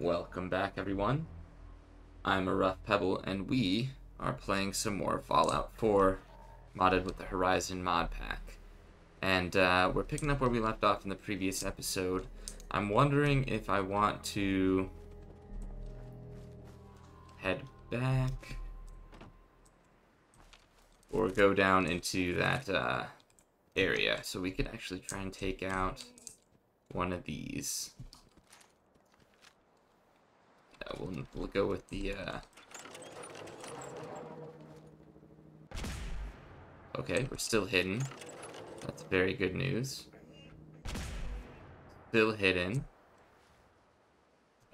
Welcome back, everyone. I'm a Rough Pebble, and we are playing some more Fallout 4, modded with the Horizon mod pack. And we're picking up where we left off in the previous episode. I'm wondering if I want to head back or go down into that area. So we could actually try and take out one of these. We'll go with the, Okay, we're still hidden. That's very good news. Still hidden.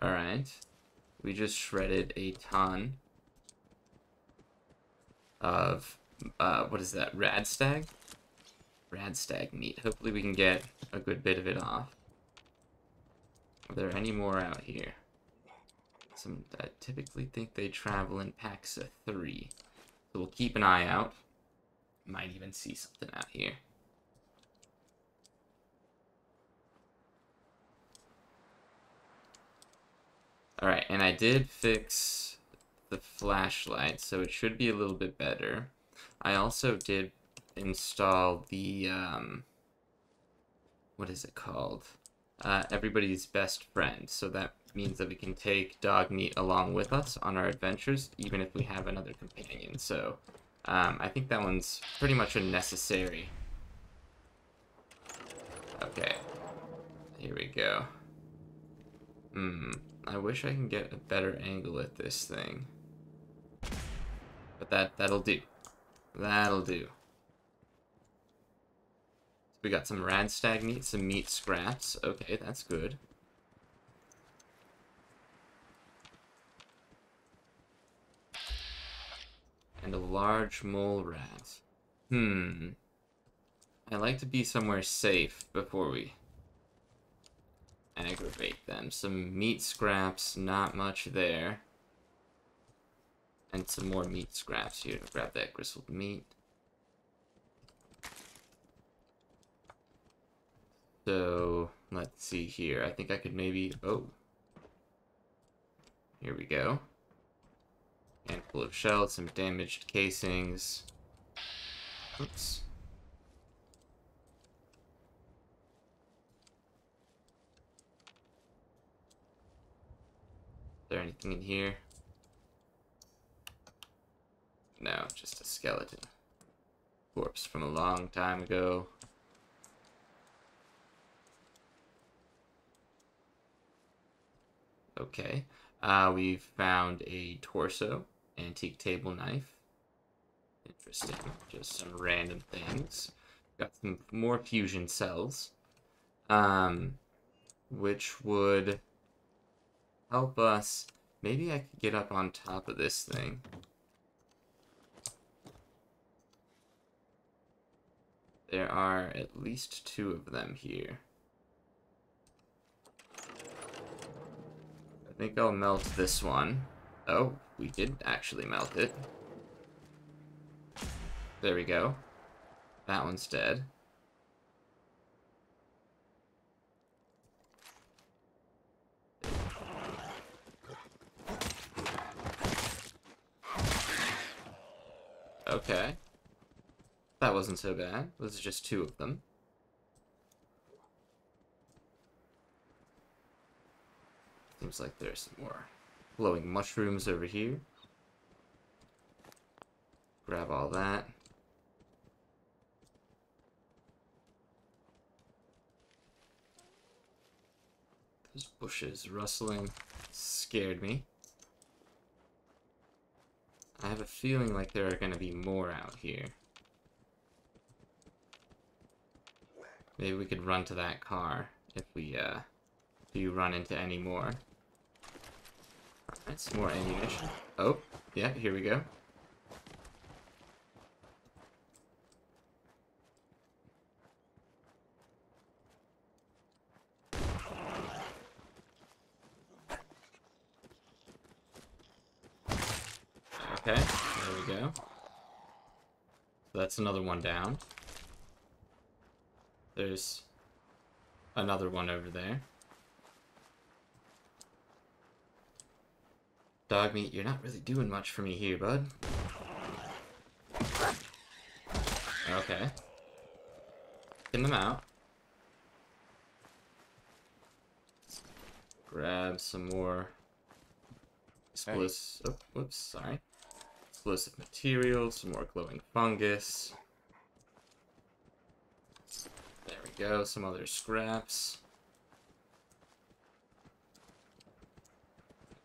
Alright. We just shredded a ton of, what is that, Radstag? Radstag meat. Hopefully we can get a good bit of it off. Are there any more out here? I typically think they travel in packs of 3. So we'll keep an eye out. Might even see something out here. Alright, and I did fix the flashlight, so it should be a little bit better. I also did install the, what is it called? Everybody's best friend, so that means that we can take dog meat along with us on our adventures, even if we have another companion. So I think that one's pretty much unnecessary. Okay, here we go. I wish I can get a better angle at this thing, but that'll do. That'll do. So we got some Radstag meat, some meat scraps. Okay, that's good. And a large mole rat. I like to be somewhere safe before we aggravate them. Some meat scraps, not much there. And some more meat scraps here. Grab that gristled meat. So, let's see here. I think I could maybe... Oh. Here we go. Handful of shells, some damaged casings. Oops. Is there anything in here? No, just a skeleton. Corpse from a long time ago. Okay. We've found a torso. Antique table knife. Interesting. Just some random things. Got some more fusion cells, which would help us. Maybe I could get up on top of this thing. There are at least 2 of them here. I think I'll melt this one. Oh, we did actually melt it. There we go. That one's dead. Okay. That wasn't so bad. This is just 2 of them. Seems like there's some more glowing mushrooms over here. Grab all that. Those bushes rustling scared me. I have a feeling like there are going to be more out here. Maybe we could run to that car if we do run into any more. Alright, some more ammunition. Oh, yeah, here we go. Okay, there we go. So that's another one down. There's another one over there. Dog meat, you're not really doing much for me here, bud. Okay. Pin them out. Grab some more explosive. Oh, whoops, sorry. Explosive material, some more glowing fungus. There we go, some other scraps.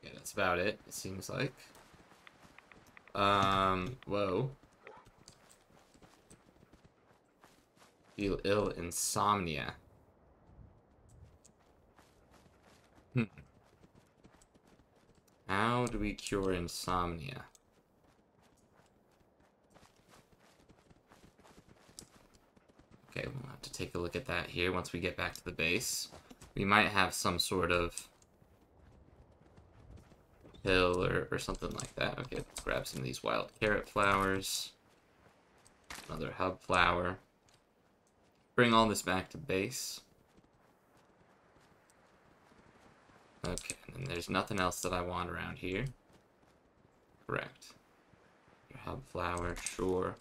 Okay, that's about it, it seems like. Whoa. Feel ill, insomnia. How do we cure insomnia? Okay, we'll have to take a look at that here once we get back to the base. We might have some sort of pill or something like that. Okay, let's grab some of these wild carrot flowers. Another hub flower. Bring all this back to base. Okay, and there's nothing else that I want around here. Correct. Your hub flower, sure.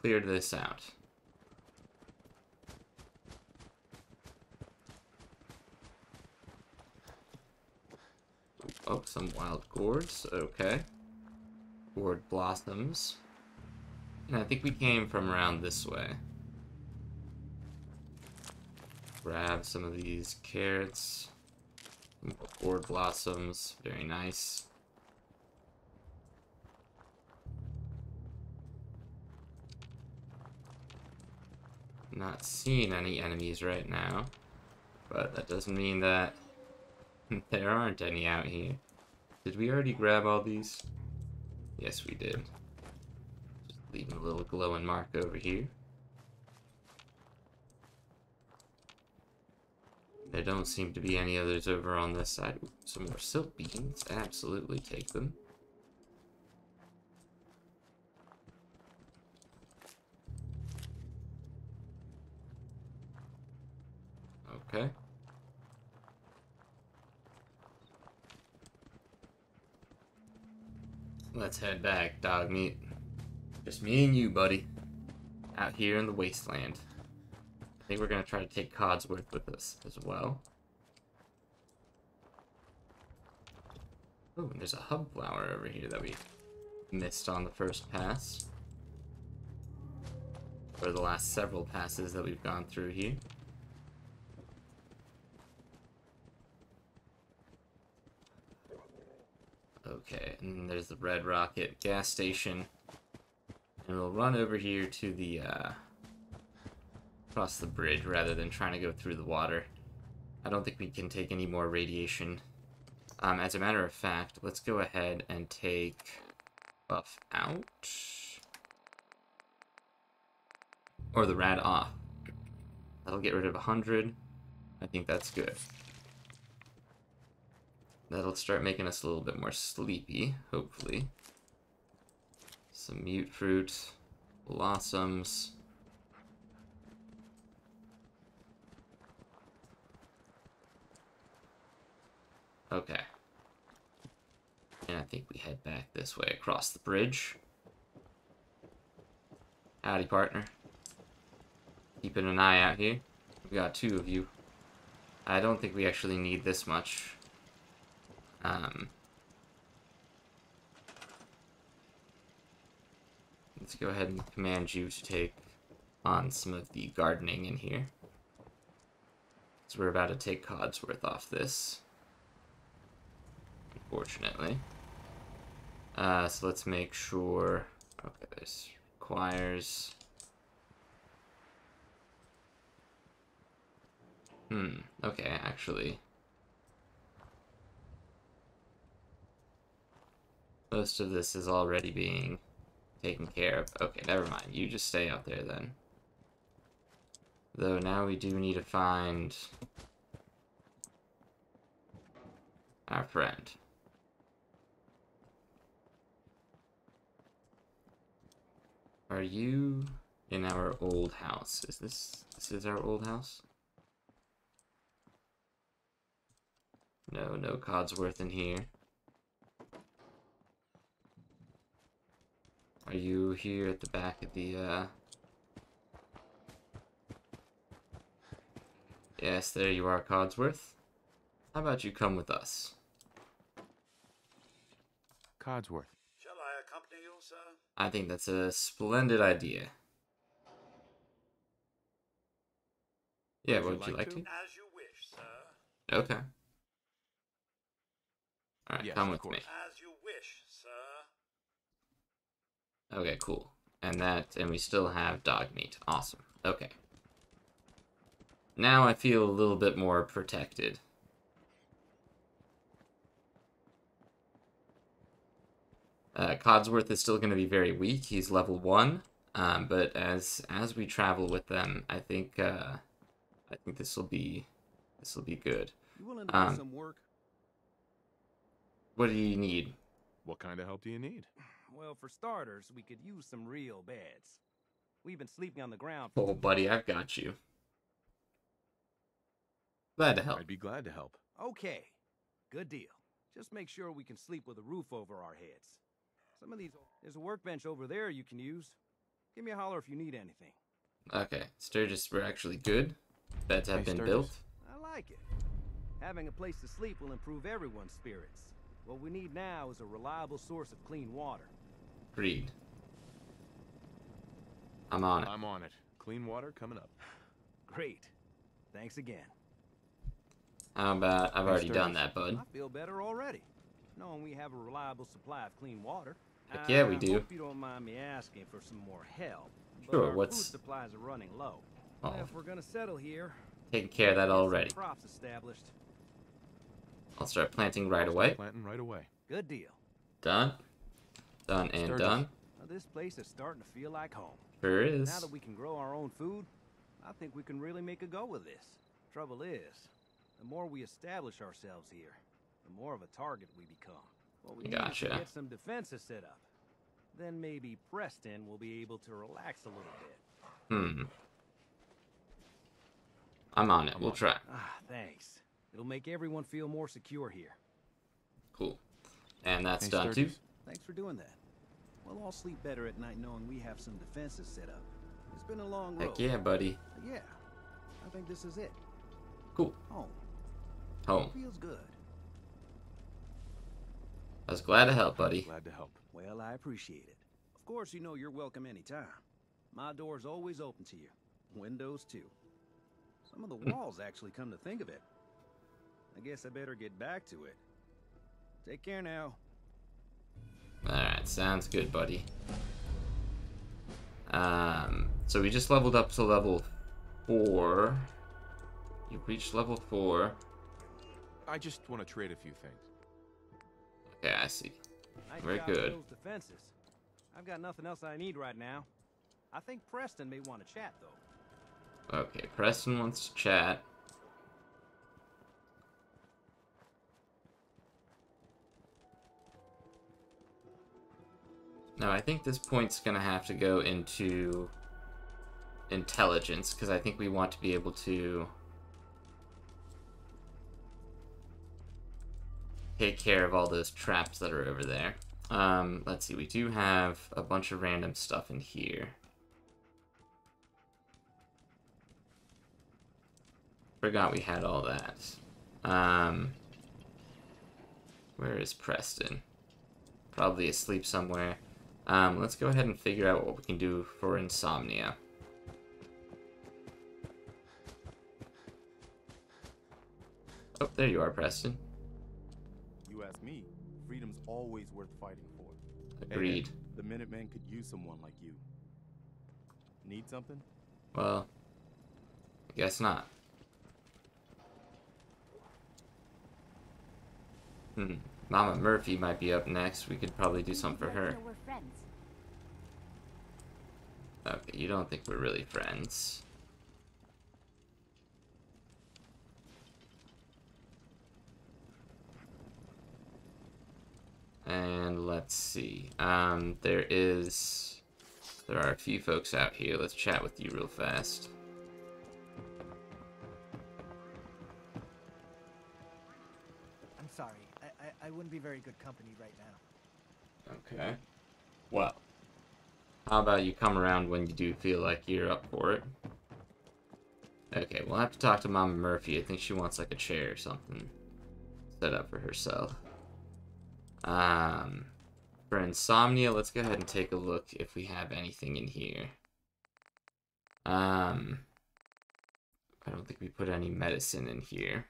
Cleared this out. Oh, some wild gourds, okay. Gourd blossoms. And I think we came from around this way. Grab some of these carrots. Gourd blossoms, very nice. Not seeing any enemies right now, but that doesn't mean that there aren't any out here. Did we already grab all these? Yes, we did. Just leaving a little glowing mark over here. There don't seem to be any others over on this side. Ooh, some more silk beans. Absolutely take them. Okay. Let's head back, dog meat. Just me and you, buddy. Out here in the wasteland. I think we're going to try to take Codsworth with us as well. Oh, and there's a hub flower over here that we missed on the first pass. Or the last several passes that we've gone through here. Okay, and there's the Red Rocket gas station. And we'll run over here to the, across the bridge rather than trying to go through the water. I don't think we can take any more radiation. As a matter of fact, let's go ahead and take buff out. Or the rad off. That'll get rid of 100. I think that's good. That'll start making us a little bit more sleepy, hopefully. Some mute fruit, blossoms. Okay. And I think we head back this way across the bridge. Howdy, partner. Keeping an eye out here. We got two of you. I don't think we actually need this much. Let's go ahead and command you to take on some of the gardening in here. So we're about to take Codsworth off this, unfortunately. So let's make sure. Okay, this requires. Okay, actually. Most of this is already being taken care of. Okay, never mind. You just stay out there then. Though now we do need to find our friend. Are you in our old house? Is this is our old house? No, no Codsworth in here. Are you here at the back of the, Yes, there you are, Codsworth. How about you come with us? Codsworth. Shall I accompany you, sir? I think that's a splendid idea. Yeah, would you like to? As you wish, sir. Okay. Alright, yes, come with me. As you wish, sir. Okay, cool. And we still have dog meat. Awesome. Okay. Now I feel a little bit more protected. Codsworth is still going to be very weak. He's level 1, but as we travel with them, I think this will be good. You willing to do some work? What do you need? What kind of help do you need? Well, for starters, we could use some real beds. We've been sleeping on the ground. Oh, buddy, I've got you. Glad to help. I'd be glad to help. Okay, good deal. Just make sure we can sleep with a roof over our heads. Some of these. There's a workbench over there you can use. Give me a holler if you need anything. Okay, Sturgis were actually good. Beds have been built. I like it. Having a place to sleep will improve everyone's spirits. What we need now is a reliable source of clean water. Agreed. I'm on it. I'm on it. Clean water coming up. Great. Thanks again. How about I've already done that, bud. I feel better already, knowing we have a reliable supply of clean water. Heck yeah, we do. I hope you don't mind me asking for some more help. Sure, what's... Food supplies are running low. Oh. If we're gonna settle here, taking care of that already. Crops established. I'll start planting right away. Planting right away. Good deal. Done. Done and done. Now this place is starting to feel like home. Sure is. Now that we can grow our own food, I think we can really make a go with this. Trouble is, the more we establish ourselves here, the more of a target we become. What we need is to get some defenses set up. Then maybe Preston will be able to relax a little bit. Hmm. I'm on it. We'll try. Ah, thanks. It'll make everyone feel more secure here. Cool. And that's done too. Thanks for doing that. We'll all sleep better at night knowing we have some defenses set up. It's been a long road. Heck yeah, buddy. Yeah. I think this is it. Cool. Home. Home. Feels good. I was glad to help, buddy. Glad to help. Well, I appreciate it. Of course, you know you're welcome anytime. My door's always open to you. Windows too. Some of the walls actually, come to think of it. I guess I better get back to it. Take care now. Alright, sounds good, buddy. So we just leveled up to level 4. You reached level 4. I just want to trade a few things. Okay, I see. Very good. I've got nothing else I need right now. I think Preston may want to chat, though. Okay, Preston wants to chat. Now, I think this point's going to have to go into intelligence, because I think we want to be able to take care of all those traps that are over there. Let's see, we do have a bunch of random stuff in here. Forgot we had all that. Where is Preston? Probably asleep somewhere. Let's go ahead and figure out what we can do for insomnia. Oh, there you are, Preston. Ask me, freedom's always worth fighting for. Agreed. Hey, the Minutemen could use someone like you. Need something? Well, I guess not. Mama Murphy might be up next. We could probably do something for her. Okay, you don't think we're really friends. And let's see, there are a few folks out here. Let's chat with you real fast. sorry. I wouldn't be very good company right now. Okay. Well, how about you come around when you do feel like you're up for it? Okay, we'll have to talk to Mama Murphy. I think she wants, like, a chair or something set up for herself. For insomnia, let's go ahead and take a look if we have anything in here. I don't think we put any medicine in here.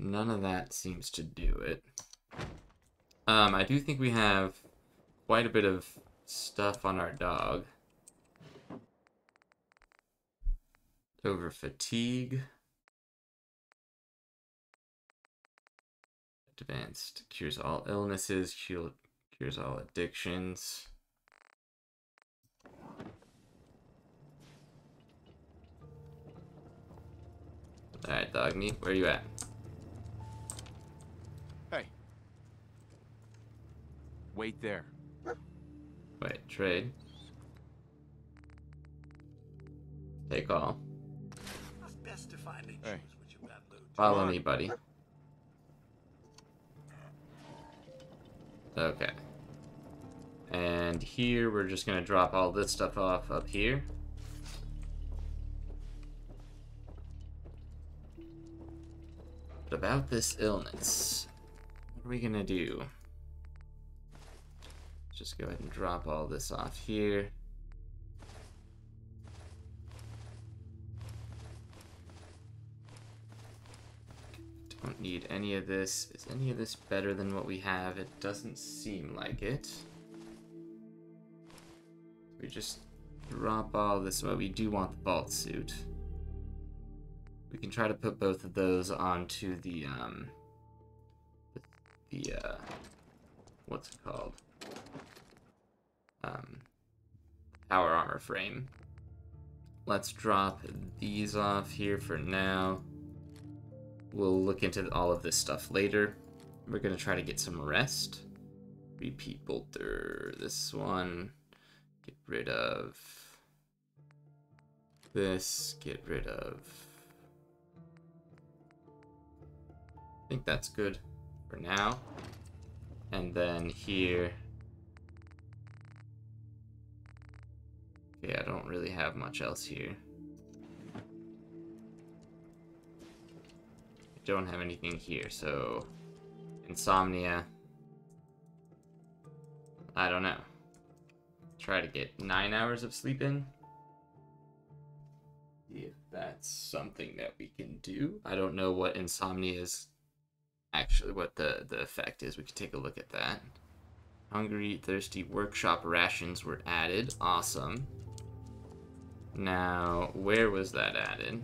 None of that seems to do it. I do think we have quite a bit of stuff on our dog. Over fatigue. Advanced. Cures all illnesses. Cures all addictions. Alright, dog meat, where are you at? Wait there. Wait, trade. Take all. Hey. Follow me, buddy. Okay. And here, we're just gonna drop all this stuff off up here. But about this illness, what are we gonna do? Just go ahead and drop all this off here. Don't need any of this. Is any of this better than what we have? It doesn't seem like it. We just drop all this away. We do want the vault suit. We can try to put both of those onto the what's it called? Power armor frame. Let's drop these off here for now. We'll look into all of this stuff later. We're gonna try to get some rest. Repeat bolter. This one. Get rid of this. Get rid of. I think that's good for now. And then here. Yeah, I don't really have much else here. I don't have anything here, so... Insomnia. I don't know. Try to get 9 hours of sleep in. If that's something that we can do. I don't know what insomnia is. Actually, what the effect is. We can take a look at that. Hungry, thirsty, workshop rations were added. Awesome. Now, where was that added?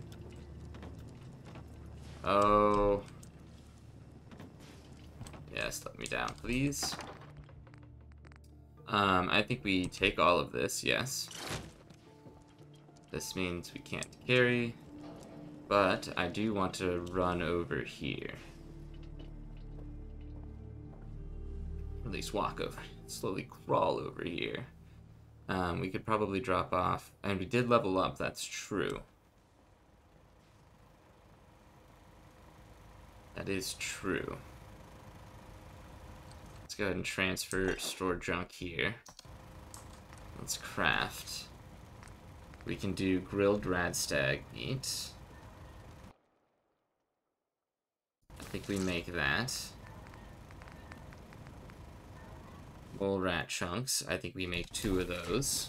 Oh. Yes, let me down, please. I think we take all of this, yes. This means we can't carry, but I do want to run over here. Or at least walk over, slowly crawl over here. We could probably drop off, and we did level up, that's true. That is true. Let's go ahead and transfer, store junk here. Let's craft. We can do grilled Radstag meat. I think we make that. Mole rat chunks, I think we make 2 of those.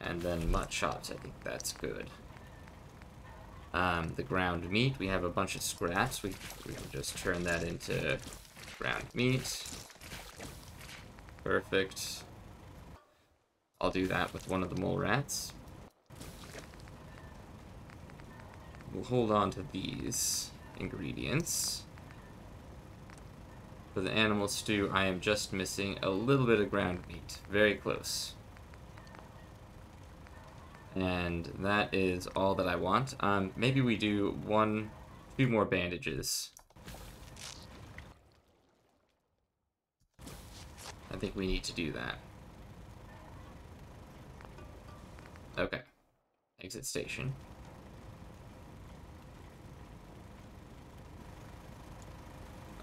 And then mutton chops, I think that's good. The ground meat, we have a bunch of scraps, we can just turn that into ground meat. Perfect. I'll do that with one of the mole rats. We'll hold on to these ingredients. For the animal stew, I am just missing a little bit of ground meat. Very close. And that is all that I want. Maybe we do 2 more bandages. I I think we need to do that. Okay. Exit station.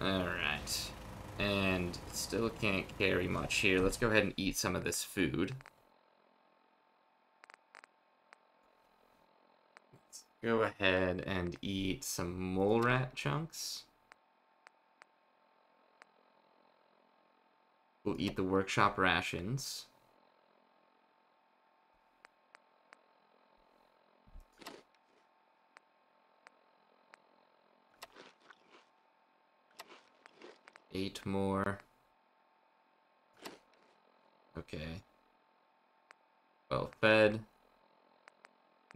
Alright. And still can't carry much here. Let's go ahead and eat some of this food. Let's go ahead and eat some mole rat chunks. We'll eat the workshop rations. Eight more. Okay. Well fed.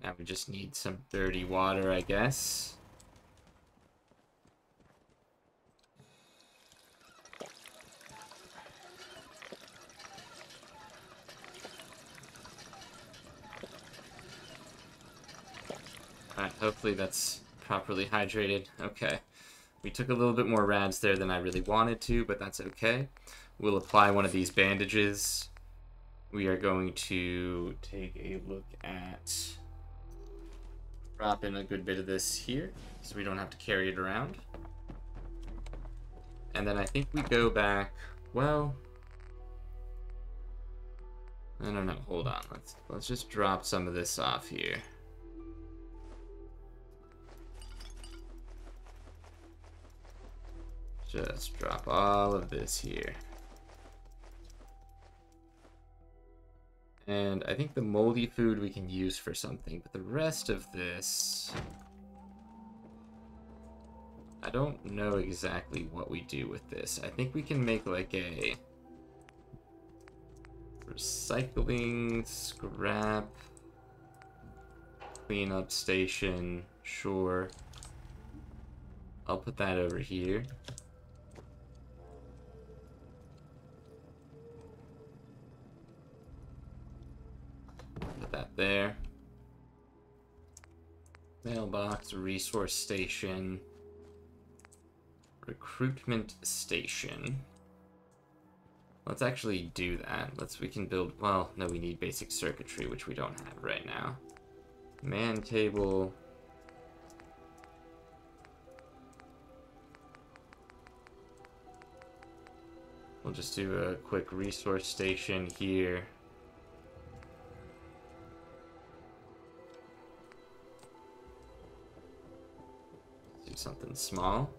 Now we just need some dirty water, I guess. Alright, hopefully that's properly hydrated. Okay. We took a little bit more rads there than I really wanted to, but that's okay. We'll apply one of these bandages. We are going to take a look at... drop in a good bit of this here, so we don't have to carry it around. And then I think we go back, well... I don't know, hold on. Let's just drop some of this off here. Just drop all of this here. And I think the moldy food we can use for something, but the rest of this... I don't know exactly what we do with this. I think we can make like a... recycling, scrap... cleanup station, sure. I'll put that over here. That there. Mailbox, resource station, recruitment station. Let's actually do that. Let's, we can build, well, no, we need basic circuitry, which we don't have right now. Man cable. We'll just do a quick resource station here. Something small.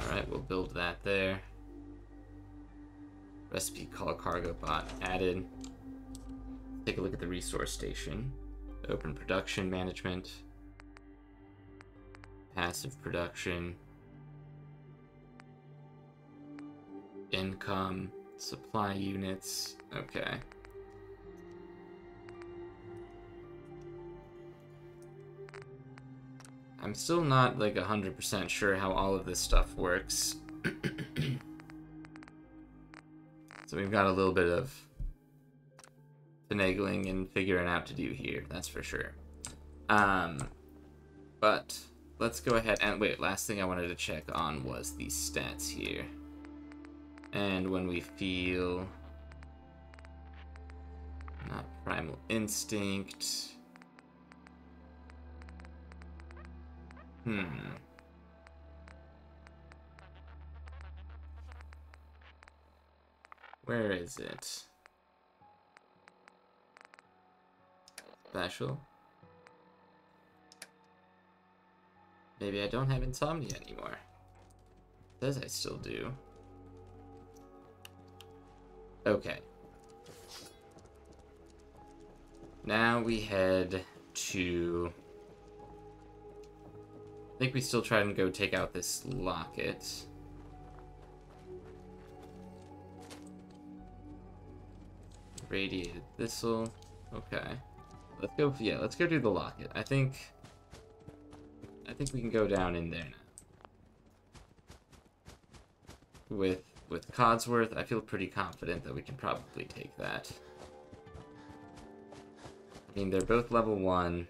Alright, we'll build that there. Recipe call cargo bot added. Take a look at the resource station. Open production management. Passive production. Income. Supply units, okay. I'm still not like 100% sure how all of this stuff works. So we've got a little bit of finagling and figuring out to do here, that's for sure. But let's go ahead and wait, last thing I wanted to check on was the stats here. And when we feel not primal instinct. Where is it? Special. Maybe I don't have insomnia anymore. It says I still do. Okay. Now we head to... I think we still try and go take out this locket. Radiated thistle. Okay. Let's go, yeah, let's go do the locket. I think we can go down in there now. With Codsworth, I feel pretty confident that we can probably take that. I mean, they're both level 1.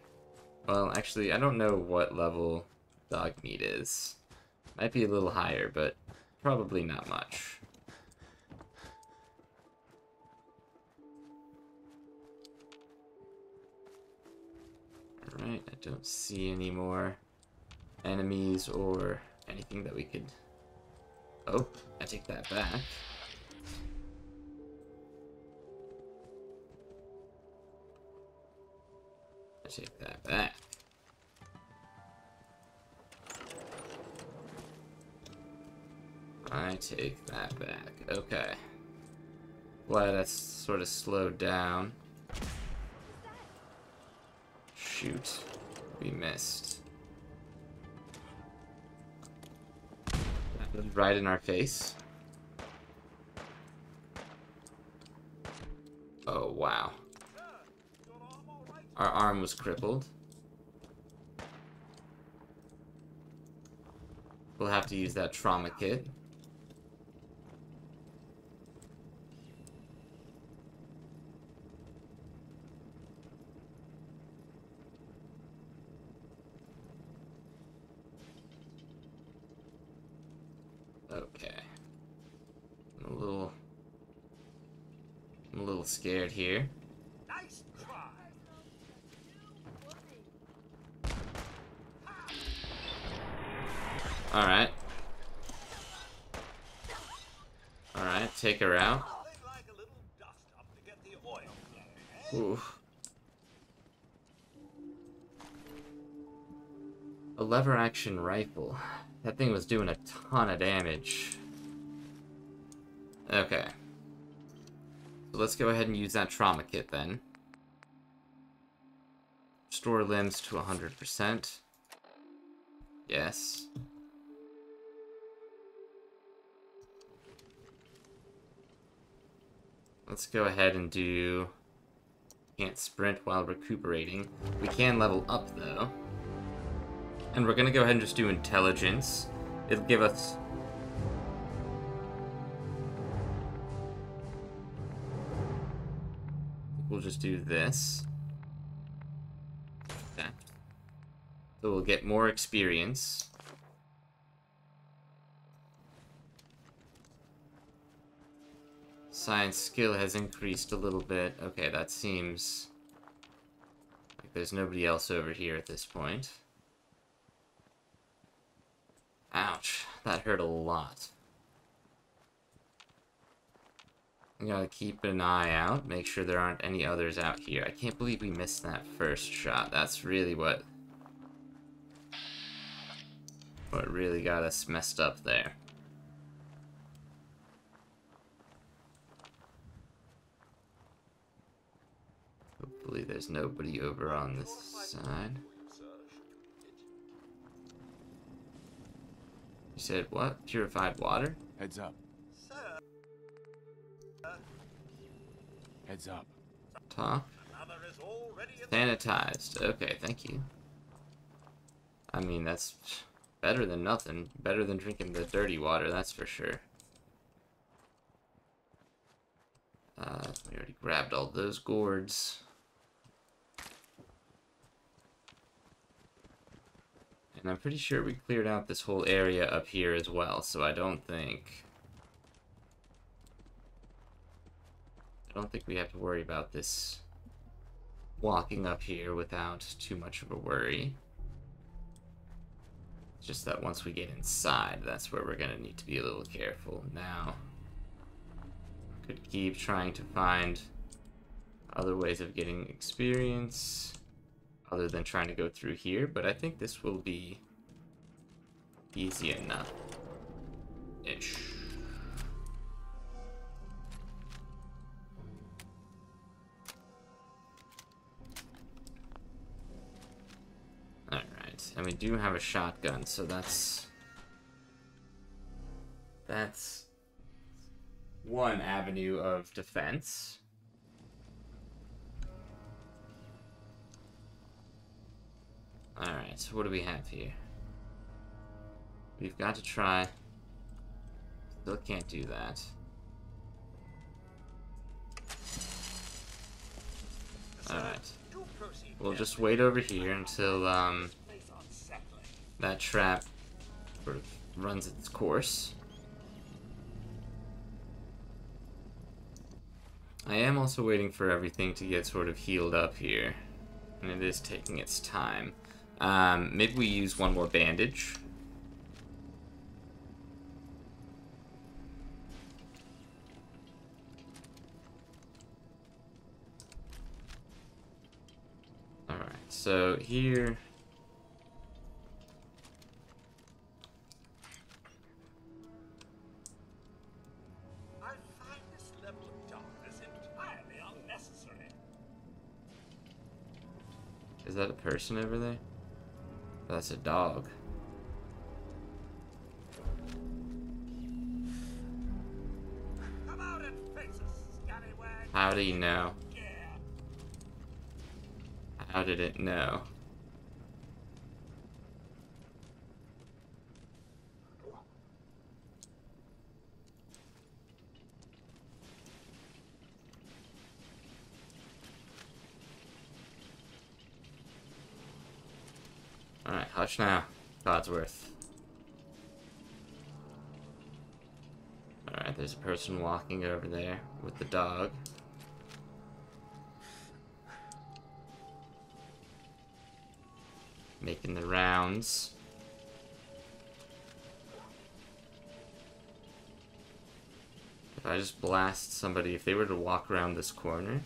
Well, actually, I don't know what level dog meat is. Might be a little higher, but probably not much. Alright, I don't see any more enemies or anything that we could... Oh, I take that back. I take that back. I take that back. Okay. Glad that's sort of slowed down. Shoot. We missed. That was right in our face. Oh, wow. Our arm was crippled. We'll have to use that trauma kit. Okay. I'm a little scared here. Nice try. Alright. Alright, take her out. Ooh. 11-action rifle. That thing was doing a ton of damage. Okay. So let's go ahead and use that trauma kit then. Restore limbs to 100%. Yes. Let's go ahead and do... Can't sprint while recuperating. We can level up though. And we're gonna go ahead and just do intelligence. It'll give us... We'll just do this. Okay. So we'll get more experience. Science skill has increased a little bit. Okay, that seems... like there's nobody else over here at this point. Ouch, that hurt a lot. I gotta keep an eye out, make sure there aren't any others out here. I can't believe we missed that first shot. That's really what really got us messed up there. Hopefully there's nobody over on this side. You said what? Purified water? Heads up. Heads up. Top. Sanitized. Okay, thank you. I mean, that's better than nothing. Better than drinking the dirty water, that's for sure. We already grabbed all those gourds. And I'm pretty sure we cleared out this whole area up here as well, so I don't think we have to worry about this walking up here without too much of a worry. It's just that once we get inside, that's where we're gonna need to be a little careful. Now, I could keep trying to find other ways of getting experience. Other than trying to go through here, but I think this will be easy enough-ish. Alright, and we do have a shotgun, so that's one avenue of defense. Alright, so what do we have here? We've got to try... Still can't do that. Alright. We'll just wait over here until that trap sort of runs its course. I am also waiting for everything to get sort of healed up here, and it is taking its time. Maybe we use one more bandage. Alright, so here... Is that a person over there? That's a dog. Come out and face us, scallywag. How do you know? Yeah. How did it know? Alright, hush now, Codsworth. Alright, there's a person walking over there with the dog. Making the rounds. If I just blast somebody, if they were to walk around this corner...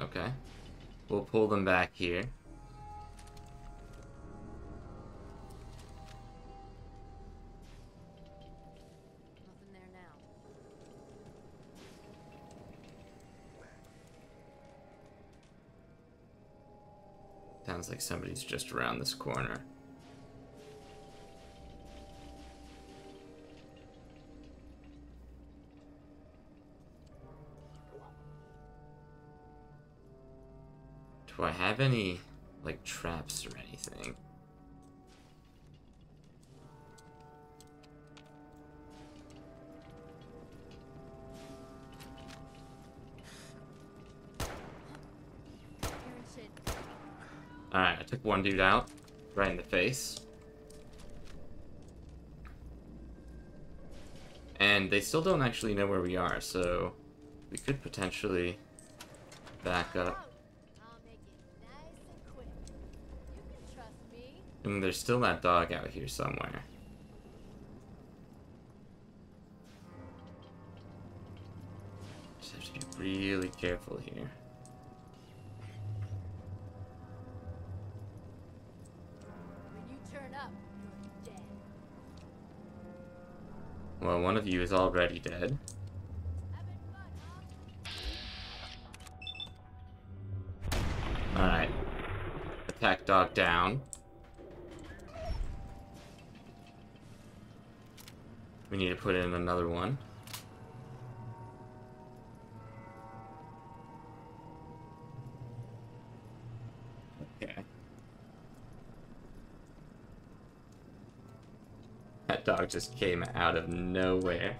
Okay, we'll pull them back here. Nothing there now. Sounds like somebody's just around this corner. Do I have any, like, traps or anything? Alright, I took one dude out, right in the face. And they still don't actually know where we are, so we could potentially back up. And there's still that dog out here somewhere. Just have to be really careful here. When you turn up, you're dead. Well, one of you is already dead. Alright. Attack dog down. We need to put in another one. Okay. That dog just came out of nowhere.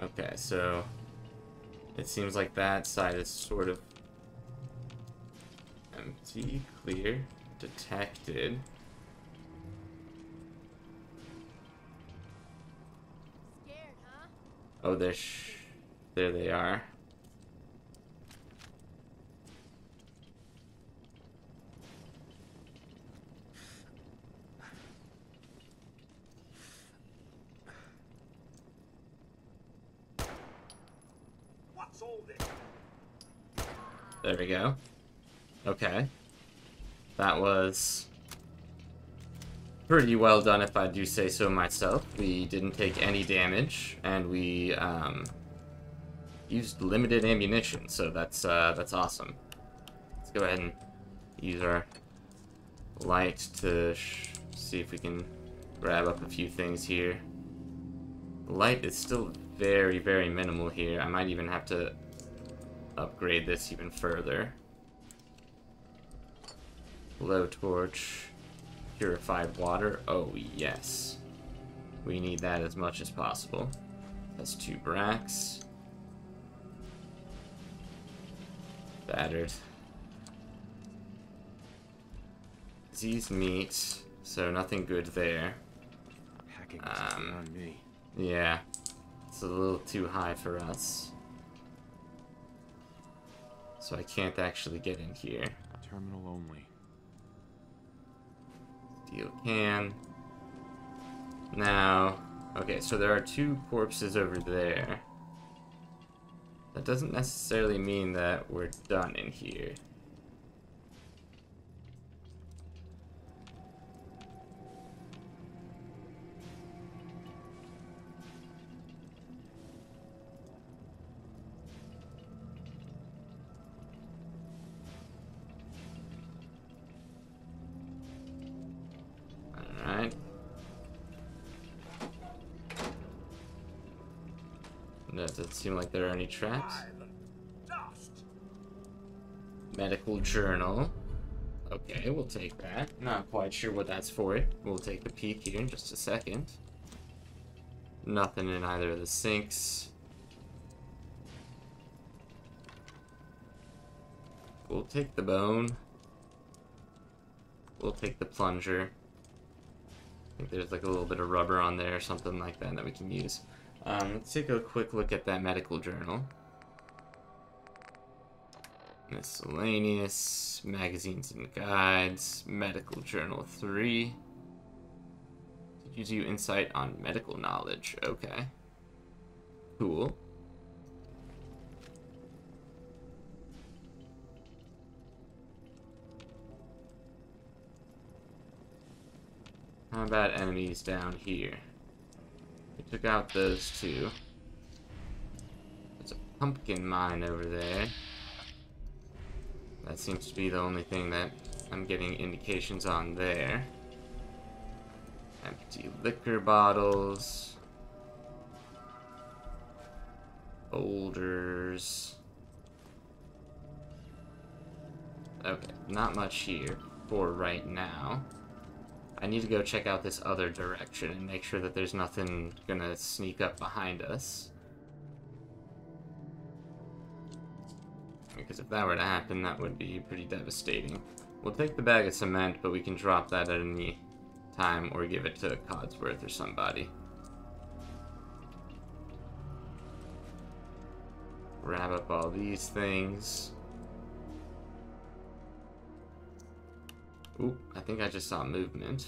Okay, so it seems like that side is sort of empty, clear, detected. Oh, there they are. What's all this? There we go. Okay. That was pretty well done, if I do say so myself. We didn't take any damage, and we used limited ammunition, so that's awesome. Let's go ahead and use our light to see if we can grab up a few things here. The light is still very, very minimal here. I might even have to upgrade this even further. blowtorch, purified water. Oh yes, we need that as much as possible. That's 2 bracks. Battered. Disease meat, so nothing good there. Hacking on me. Yeah, it's a little too high for us. So I can't actually get in here. Terminal only. Steel can. Now, okay, so there are 2 corpses over there. That doesn't necessarily mean that we're done in here. Seem like there are any traps. Medical journal. Okay, we'll take that. Not quite sure what that's for. We'll take a peek here in just a second. Nothing in either of the sinks. We'll take the bone. We'll take the plunger. I think there's like a little bit of rubber on there or something like that that we can use. Let's take a quick look at that medical journal. Miscellaneous, magazines and guides, medical journal 3. It gives you insight on medical knowledge. Okay. Cool. How about enemies down here? We took out those 2. There's a pumpkin mine over there. That seems to be the only thing that I'm getting indications on there. Empty liquor bottles. Boulders. Okay, not much here for right now. I need to go check out this other direction and make sure that there's nothing gonna sneak up behind us. Because if that were to happen, that would be pretty devastating. We'll take the bag of cement, but we can drop that at any time or give it to Codsworth or somebody. Grab up all these things. Ooh, I think I just saw movement.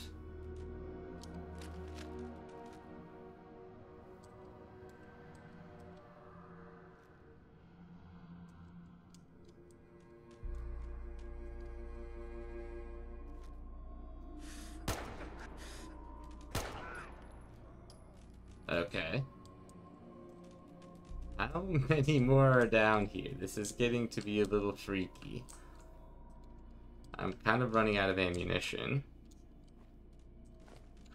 Okay. How many more are down here? This is getting to be a little freaky. I'm kind of running out of ammunition.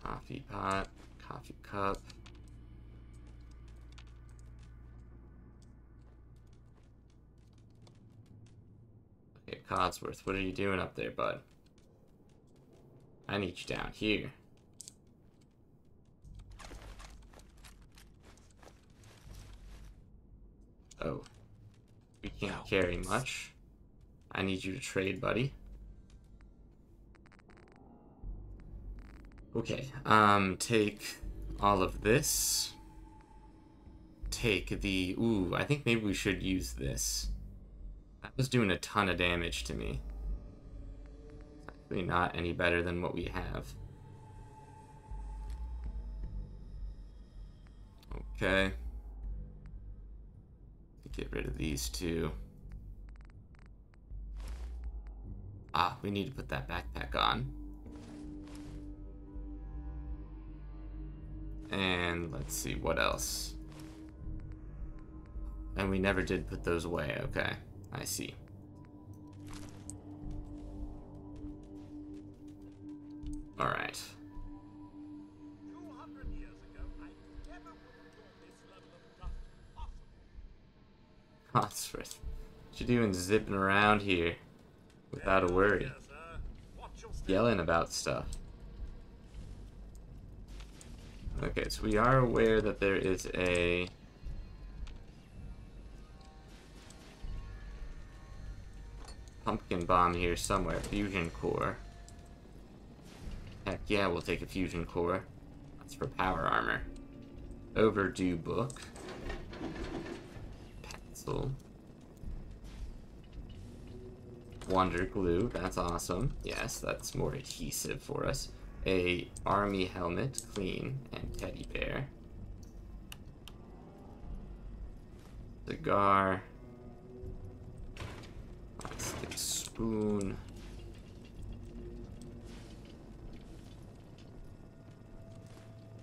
Coffee pot, coffee cup. Okay, Codsworth, what are you doing up there, bud? I need you down here. Oh. We can't carry much. I need you to trade, buddy. Okay, take all of this. Take the... Ooh, I think maybe we should use this. That was doing a ton of damage to me. It's actually not any better than what we have. Okay. Get rid of these 2. Ah, we need to put that backpack on. And let's see what else. And we never did put those away. Okay, I see. All right. 200 years ago, I never would have thought this level of dust possible. Codsworth, what you doing zipping around here without a worry? What yelling about stuff. Okay, so we are aware that there is a... pumpkin bomb here somewhere. Fusion core. Heck yeah, we'll take a fusion core. That's for power armor. Overdue book. Pencil. Wonder glue. That's awesome. Yes, that's more adhesive for us. A army helmet, clean, and teddy bear. Cigar. Plastic spoon.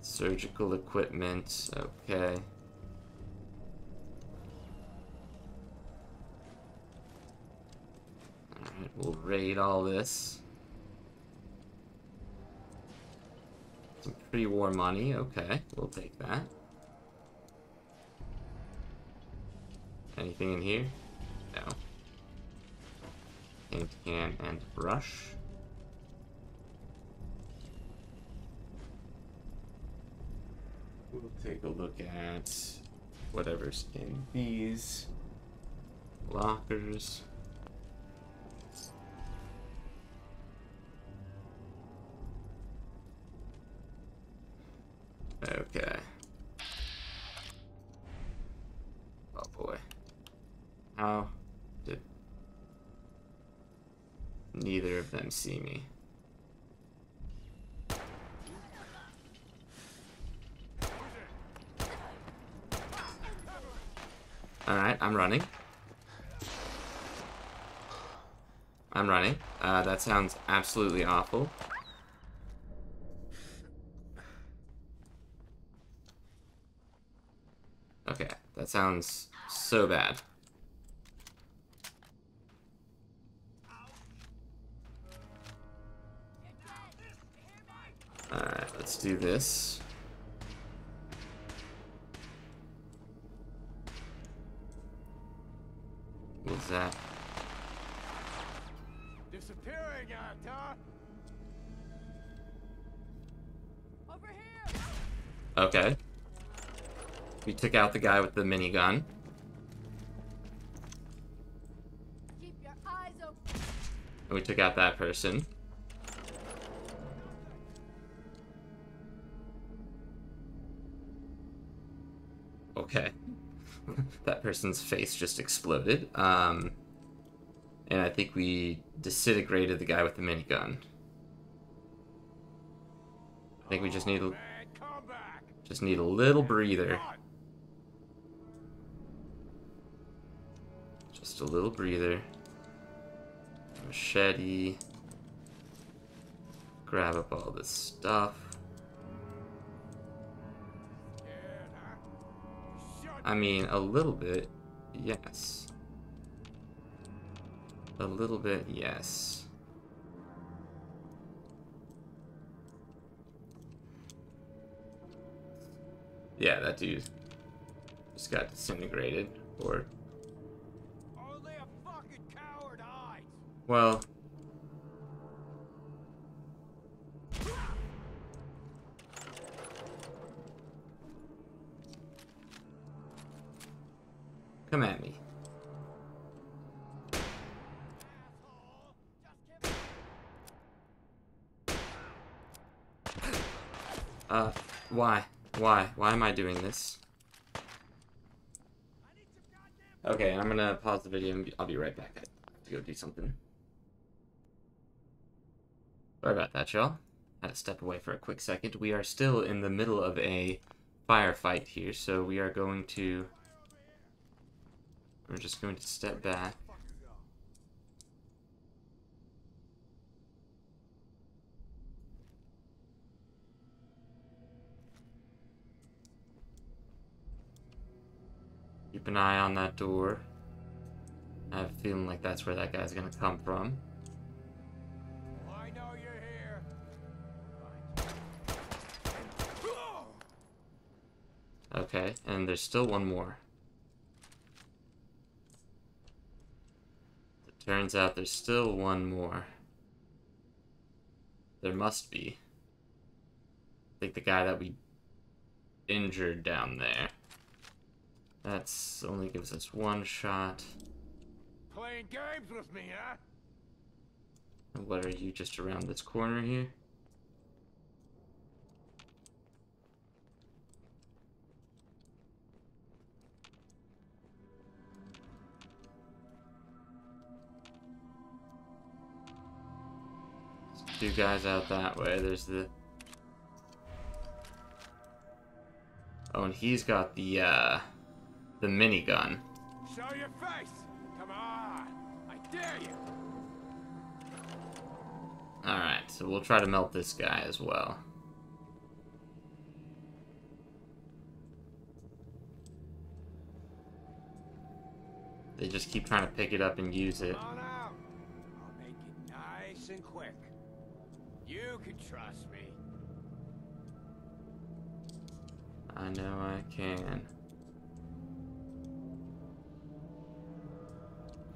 Surgical equipment, okay. Alright, we'll raid all this. Some pre-war money, okay, we'll take that. Anything in here? No. Paint can and brush. We'll take a look at whatever's in these lockers. Okay. Oh boy. How did neither of them see me? Alright, I'm running. I'm running. That sounds absolutely awful. Okay, that sounds so bad. Alright, let's do this. What's that? Disappearing out, huh? Over here. Okay. We took out the guy with the minigun. Keep your eyes open. And we took out that person. Okay. That person's face just exploded. And I think we disintegrated the guy with the minigun. I think we just need a little breather. Just a little breather. Machete. Grab up all this stuff. I mean, a little bit, yes. A little bit, yes. Yeah, that dude just got disintegrated, or... Only a fucking coward eyes. Well... Come at me. Why? Why? Why am I doing this? Okay, I'm gonna pause the video and I'll be right back. I have to go do something. Sorry about that, y'all. Had to step away for a quick second. We are still in the middle of a firefight here, so we are going to... We're just going to step back. Keep an eye on that door. I have a feeling like that's where that guy's gonna come from. Well, I know you're here. Okay, and there's still one more. Turns out there's still one more. There must be. I think the guy that we injured down there. That's only gives us one shot. Playing games with me, huh? What are you, just around this corner here? Two guys out that way. There's the... Oh, and he's got the minigun. Show your face! Come on! I dare you! Alright, so we'll try to melt this guy as well. They just keep trying to pick it up and use it. Come on out. I'll make it nice and quick. You can trust me. I know I can.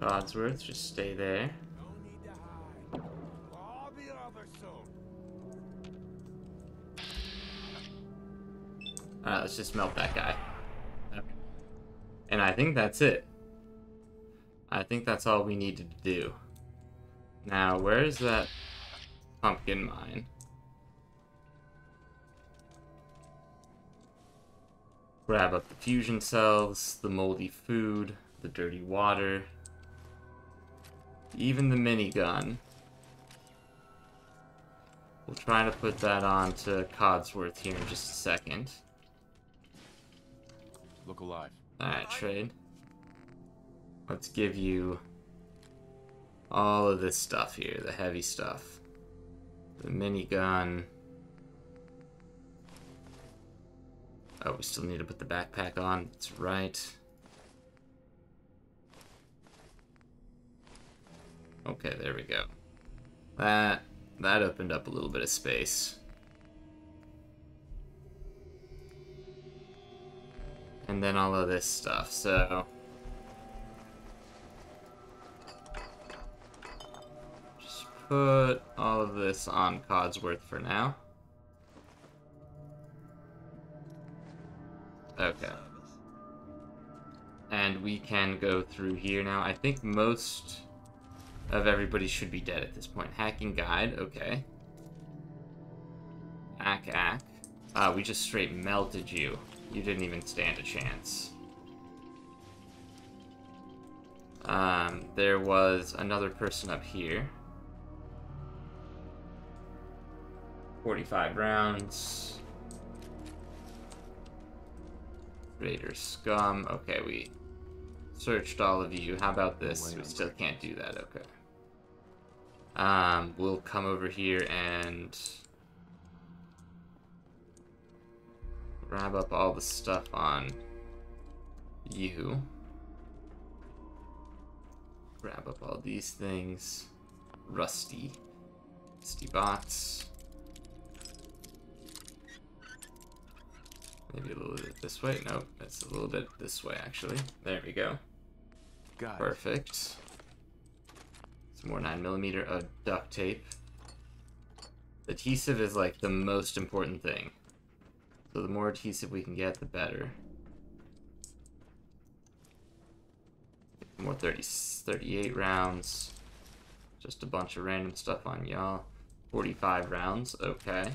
Codsworth, just stay there. No need to hide. We'll all be over soon. Alright, let's just melt that guy. Okay. And I think that's it. I think that's all we needed to do. Now, where is that pumpkin mine? Grab up the fusion cells, the moldy food, the dirty water, even the minigun. We'll try to put that on to Codsworth here in just a second. Look alive. Alright, trade. Let's give you all of this stuff here, the heavy stuff. The minigun. Oh, we still need to put the backpack on. That's right. Okay, there we go. That opened up a little bit of space. And then all of this stuff, so... Just put all of this on Codsworth for now. Okay. And we can go through here now. I think most of everybody should be dead at this point. Hacking guide, okay. Ack, ack. Ah, we just straight melted you. You didn't even stand a chance. There was another person up here. 45 rounds. Raider scum. Okay, we searched all of you. How about this? We still can't do that. Okay. We'll come over here and grab up all the stuff on you. Grab up all these things. Rusty. Rusty bots. Maybe a little bit this way. Nope, it's a little bit this way, actually. There we go. Got perfect. It. Some more 9mm of duct tape. Adhesive is, like, the most important thing. So the more adhesive we can get, the better. More 38 rounds. Just a bunch of random stuff on y'all. 45 rounds, okay.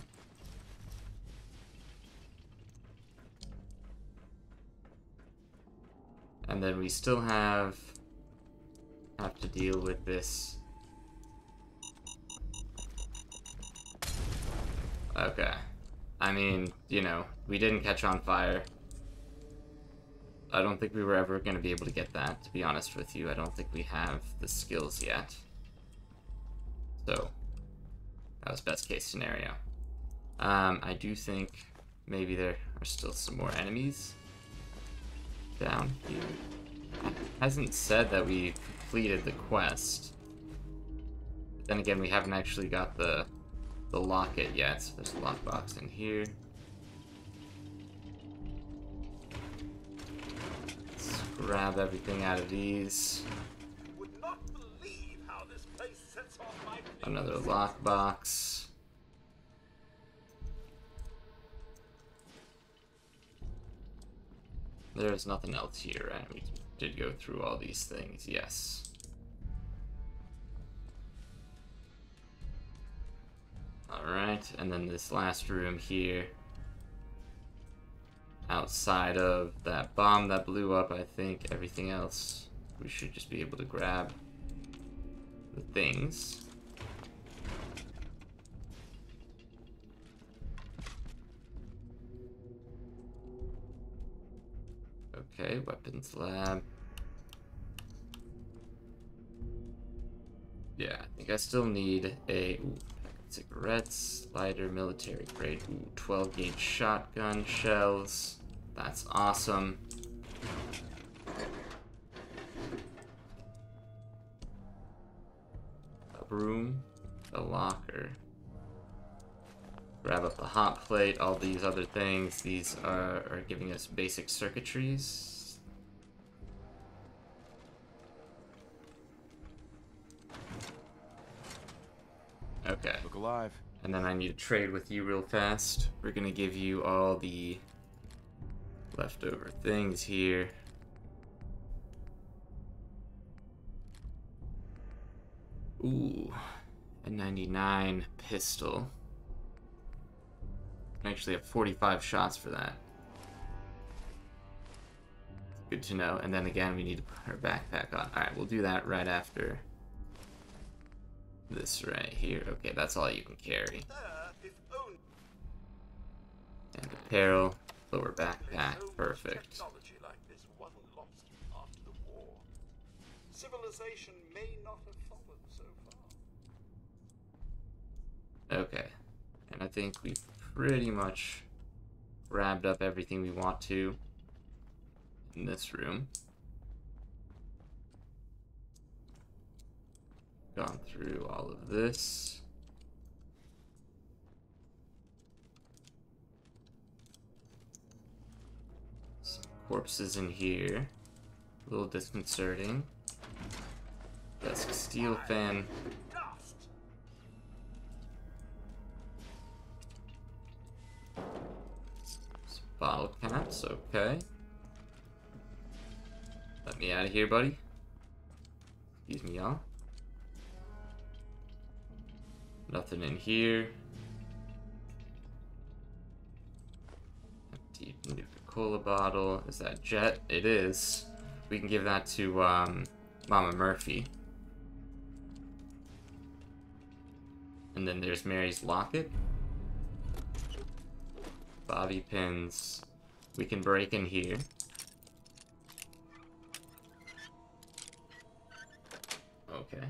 And then we still have to deal with this. Okay. I mean, you know, we didn't catch on fire. I don't think we were ever going to be able to get that, to be honest with you. I don't think we have the skills yet. So, that was best case scenario. I do think maybe there are still some more enemies down here. It hasn't said that we completed the quest. But then again, we haven't actually got the locket yet, so there's a lockbox in here. Let's grab everything out of these. Another lockbox. There's nothing else here, right? We did go through all these things, yes. Alright, and then this last room here. Outside of that bomb that blew up, I think everything else we should just be able to grab the things. Okay, weapons lab. Yeah, I think I still need a cigarettes, lighter, military grade, 12 gauge shotgun shells. That's awesome. A room, a locker. Grab up the hot plate, all these other things. These are giving us basic circuitries. Okay. Look alive. And then I need to trade with you real fast. We're gonna give you all the leftover things here. Ooh, a 99 pistol. I actually have 45 shots for that. Good to know. And then again, we need to put our backpack on. Alright, we'll do that right after this right here. Okay, that's all you can carry. And apparel, lower backpack, perfect. Civilization may not have followed so far. Okay, and I think we've pretty much grabbed up everything we want to in this room. Gone through all of this. Some corpses in here. A little disconcerting. That's a steel fan. Bottle caps, okay. Let me out of here, buddy. Excuse me, y'all. Nothing in here. Empty Nuka-Cola bottle. Is that Jet? It is. We can give that to Mama Murphy. And then there's Mary's locket. Bobby pins. We can break in here. Okay.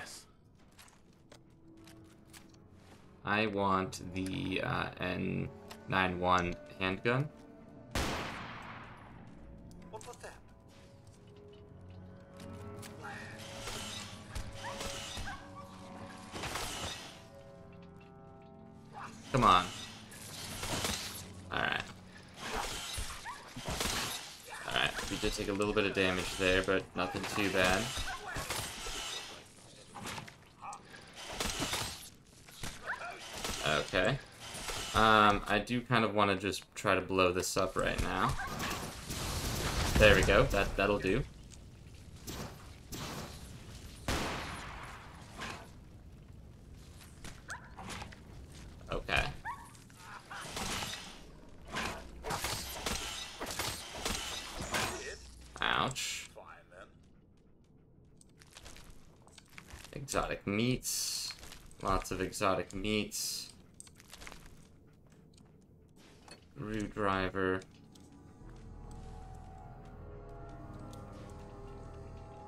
Yes. I want the N91 handgun. What was that? Come on. Did take a little bit of damage there, but nothing too bad. Okay. I do kind of want to just try to blow this up right now. There we go. That'll do. Exotic meats. Lots of exotic meats. Screwdriver.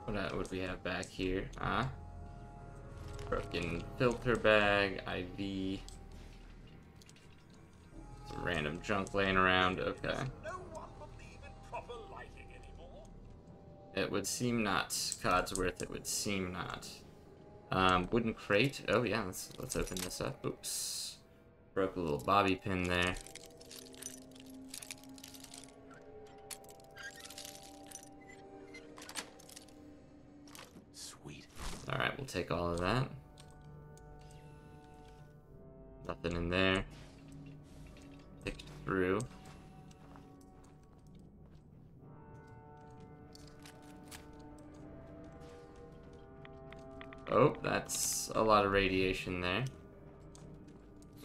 What would we have back here? Huh? Broken filter bag. IV. Some random junk laying around. Okay. It would seem not. Codsworth, it would seem not. Wooden crate. Oh yeah, let's open this up. Oops. Broke a little bobby pin there. Sweet. Alright, we'll take all of that. Nothing in there. Picked through. Oh, that's a lot of radiation there.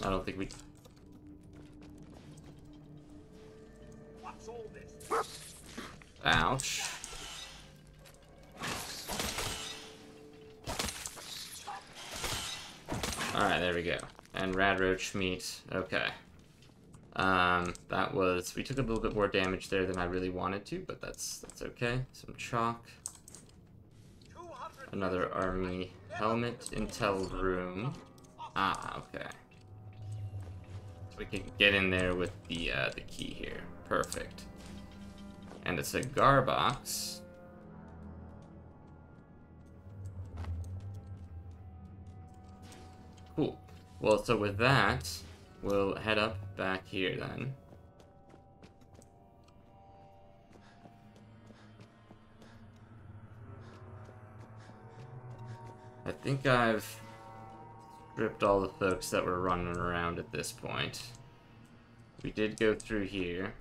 I don't think we... What's all this? Ouch. Alright, there we go. And rad roach meat. Okay. That was... We took a little bit more damage there than I really wanted to, but that's okay. Some chalk. Another army helmet. Intel room. Ah, okay. So we can get in there with the key here. Perfect. And a cigar box. Cool. Well, so with that, we'll head up back here then. I think I've stripped all the folks that were running around at this point. We did go through here.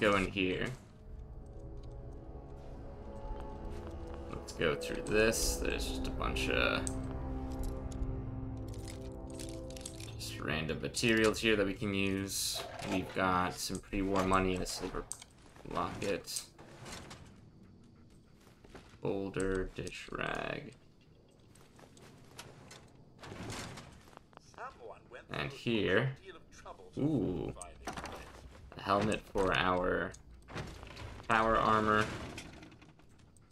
Go in here. Let's go through this. There's just a bunch of just random materials here that we can use. We've got some pre-war money in a silver locket. Boulder, dish rag. And here, ooh, a helmet for our power armor.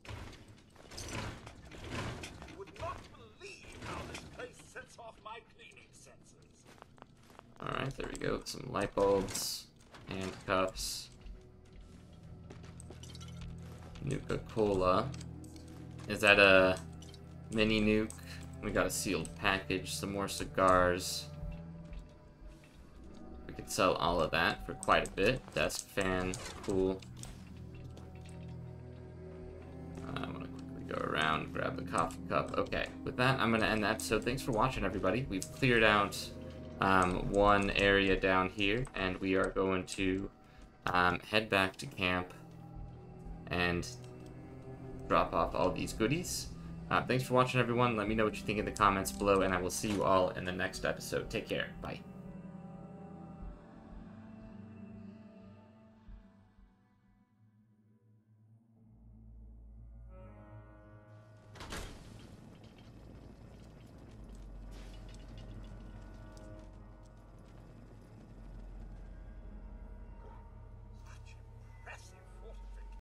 You would not believe how this place sets off my cleaning senses. All right, there we go. Some light bulbs, handcuffs, Nuka-Cola. Is that a mini nuke? We got a sealed package, some more cigars. We could sell all of that for quite a bit. Desk fan, cool. I'm gonna quickly go around, grab the coffee cup. Okay, with that, I'm gonna end the episode. Thanks for watching, everybody. We've cleared out one area down here, and we are going to head back to camp and drop off all these goodies. Thanks for watching, everyone. Let me know what you think in the comments below, and I will see you all in the next episode. Take care. Bye.